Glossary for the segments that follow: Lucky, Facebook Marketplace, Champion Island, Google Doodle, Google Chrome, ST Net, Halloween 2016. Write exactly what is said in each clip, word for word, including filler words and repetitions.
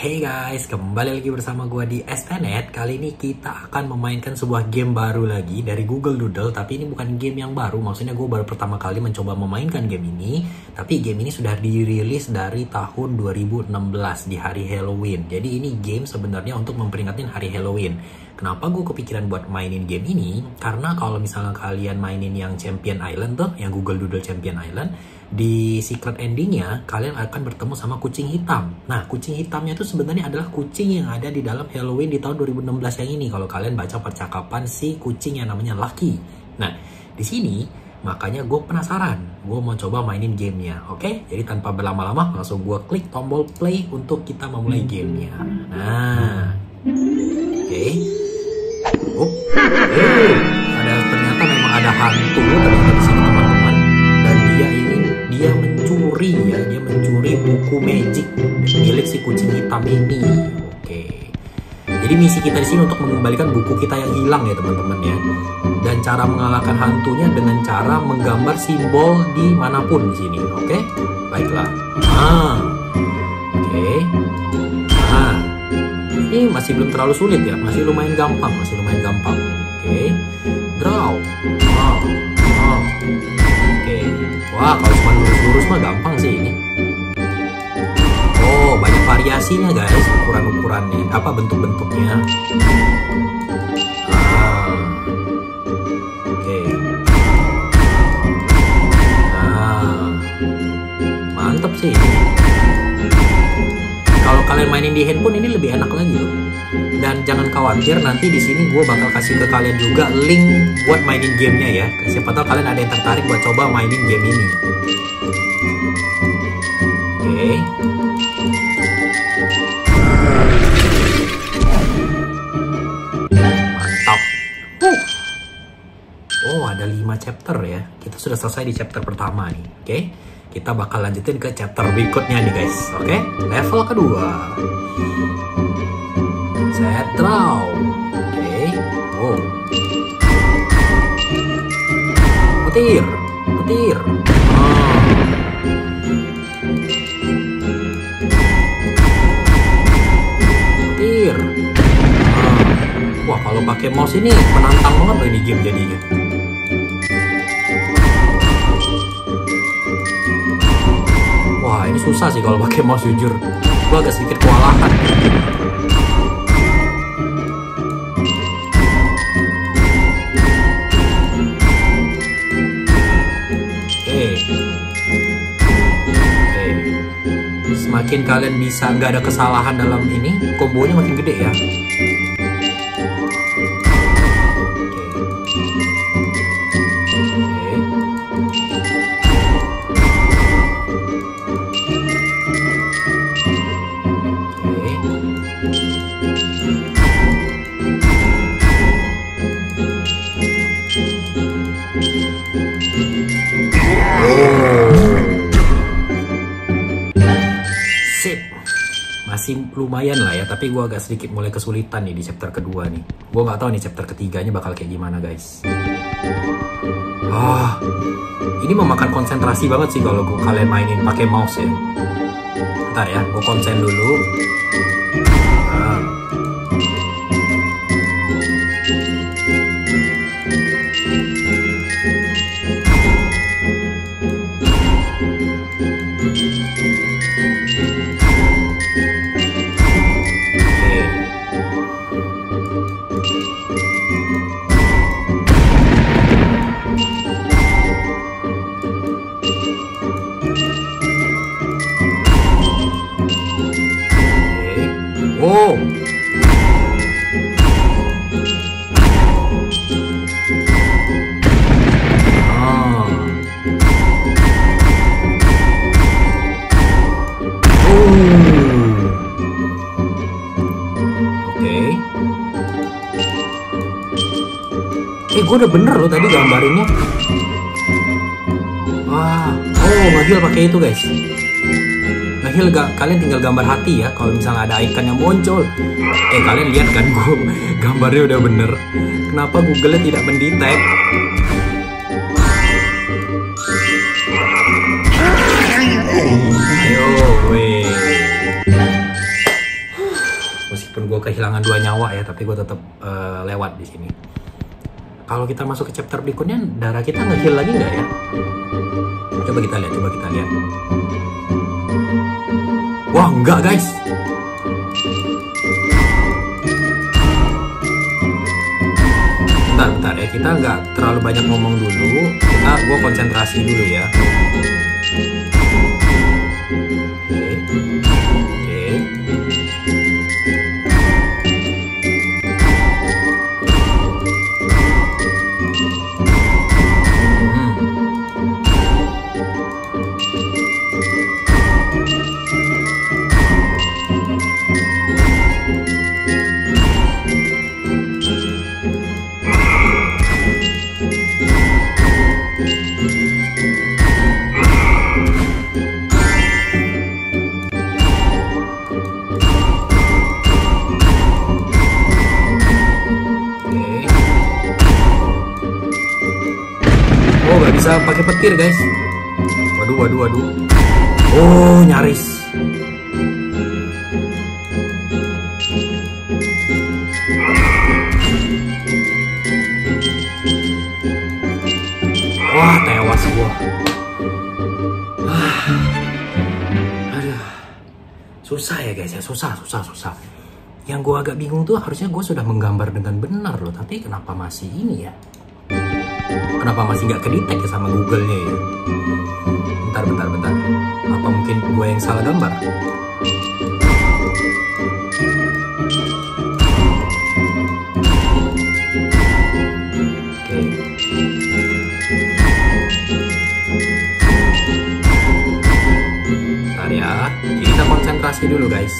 Hey guys, kembali lagi bersama gue di S T Net. Kali ini kita akan memainkan sebuah game baru lagi dari Google Doodle. Tapi ini bukan game yang baru, maksudnya gue baru pertama kali mencoba memainkan game ini. Tapi game ini sudah dirilis dari tahun dua ribu enam belas di hari Halloween. Jadi ini game sebenarnya untuk memperingati hari Halloween. Kenapa gue kepikiran buat mainin game ini? Karena kalau misalnya kalian mainin yang Champion Island tuh, yang Google Doodle Champion Island, di secret endingnya kalian akan bertemu sama kucing hitam. Nah, kucing hitamnya itu sebenarnya adalah kucing yang ada di dalam Halloween di tahun dua ribu enam belas yang ini. Kalau kalian baca percakapan si kucing yang namanya Lucky. Nah, di sini makanya gue penasaran. Gue mau coba mainin gamenya. Oke, jadi tanpa berlama-lama langsung gue klik tombol play untuk kita memulai gamenya. Nah, oke. Okay. Oh, hey. Ada ternyata memang ada hantu ternyata di sini teman-teman. Dan dia ini dia mencuri ya, dia mencuri buku magic milik si kucing hitam ini. Oke. Jadi misi kita di sini untuk mengembalikan buku kita yang hilang ya teman-teman ya. Dan cara mengalahkan hantunya dengan cara menggambar simbol di manapun di sini. Oke. Baiklah. Ah. Oke. Ah. Ini masih belum terlalu sulit ya, masih lumayan gampang, masih lumayan gampang. Oke. Draw. Wow. Wow. Oke. Wah, kalau cuma lurus-lurus mah gampang sih ini. Oh, banyak variasinya guys, ukuran-ukurannya, apa bentuk-bentuknya. Ah. Oke. Ah. Mantap sih. Kalau kalian mainin di handphone ini lebih enak lagi loh. Dan jangan khawatir, nanti di sini gue bakal kasih ke kalian juga link buat mainin gamenya ya. Siapa tahu kalian ada yang tertarik buat coba mainin game ini. Oke. Mantap. Oh, ada lima chapter ya. Kita sudah selesai di chapter pertama nih. Oke. Kita bakal lanjutin ke chapter berikutnya nih guys. Oke, okay? Level kedua. Set draw. Oke. Okay. Wow. Petir. Petir. Oh. Petir. Oh. Wah, kalau pakai mouse ini menantang banget loh ini game jadinya. Wah, ini susah sih kalau pakai mouse, jujur gue agak sedikit kewalahan. Oke. Oke. Semakin kalian bisa nggak ada kesalahan dalam ini, kombonya makin gede ya. Lumayan lah ya, tapi gue agak sedikit mulai kesulitan nih di chapter kedua nih. Gue nggak tahu nih chapter ketiganya bakal kayak gimana guys. Ah, ini memakan konsentrasi banget sih kalau kalian mainin pakai mouse ya. Bentar ya, gue konsen dulu. Nah. Oh. Ah. Oh. Oke. Okay. Eh, gue udah bener loh tadi gambarinnya. Wah, oh, lagi pakai itu guys. Nah, gak, kalian tinggal gambar hati ya. Kalau misalnya ada icon yang muncul, eh kalian lihat kan gue gambarnya udah bener. Kenapa Google-nya tidak mendetek? Ayo, weh. meskipun gue kehilangan dua nyawa ya, tapi gue tetap uh, lewat di sini. Kalau kita masuk ke chapter berikutnya, darah kita nge-heal lagi nggak ya? Coba kita lihat, coba kita lihat. Wah, enggak guys. Bentar, bentar ya, kita nggak terlalu banyak ngomong dulu. Kita, gue konsentrasi dulu ya. Bisa pakai petir guys. Waduh waduh waduh. Oh nyaris. Wah tewas gua. Ah. Aduh. Susah ya guys ya, susah susah susah. Yang gua agak bingung tuh harusnya gua sudah menggambar dengan benar loh, tapi kenapa masih ini ya? Kenapa masih nggak kedetek ya sama Google-nya ya? Bentar, bentar, bentar. Apa mungkin gue yang salah gambar? Oke. Bentar ya. Jadi kita konsentrasi dulu guys.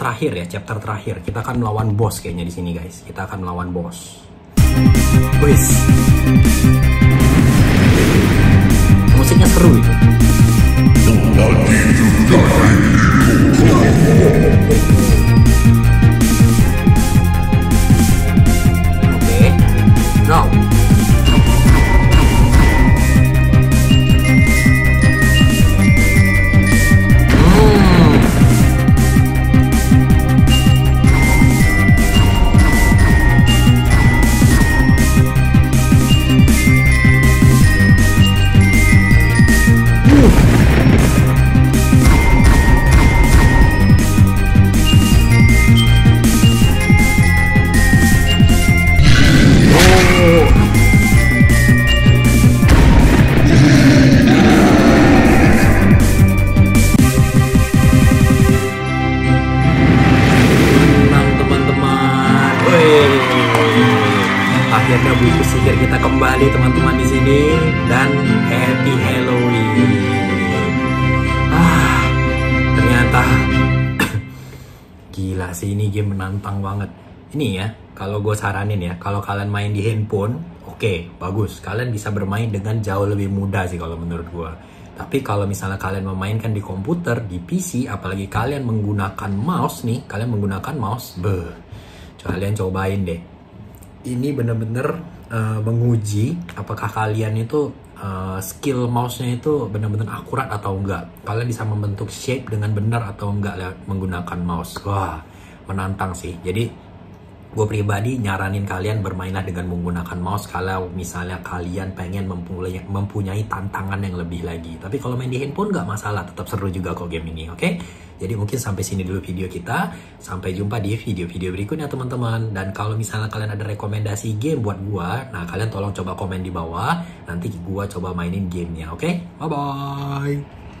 Terakhir ya, chapter terakhir kita akan melawan bos kayaknya di sini guys. Kita akan melawan bos. Wis. Musiknya seru itu. Oke. Now. Akhirnya buku sihir kita kembali teman-teman di sini dan happy Halloween. Ah, ternyata gila sih ini game menantang banget. Ini ya, kalau gue saranin ya, kalau kalian main di handphone, oke, okay, bagus. Kalian bisa bermain dengan jauh lebih mudah sih kalau menurut gue. Tapi kalau misalnya kalian memainkan di komputer, di P C, apalagi kalian menggunakan mouse nih, kalian menggunakan mouse, beuh. Kalian cobain deh. Ini bener-bener uh, menguji apakah kalian itu uh, skill mouse-nya itu bener-bener akurat atau enggak. Kalian bisa membentuk shape dengan benar atau enggak menggunakan mouse. Wah, menantang sih. Jadi gue pribadi nyaranin kalian bermainlah dengan menggunakan mouse kalau misalnya kalian pengen mempunyai, mempunyai tantangan yang lebih lagi. Tapi kalau main di handphone nggak masalah, tetap seru juga kok game ini, oke? Okay? Jadi mungkin sampai sini dulu video kita. Sampai jumpa di video-video berikutnya teman-teman. Dan kalau misalnya kalian ada rekomendasi game buat gue, nah kalian tolong coba komen di bawah. Nanti gue coba mainin gamenya, oke? Okay? Bye-bye!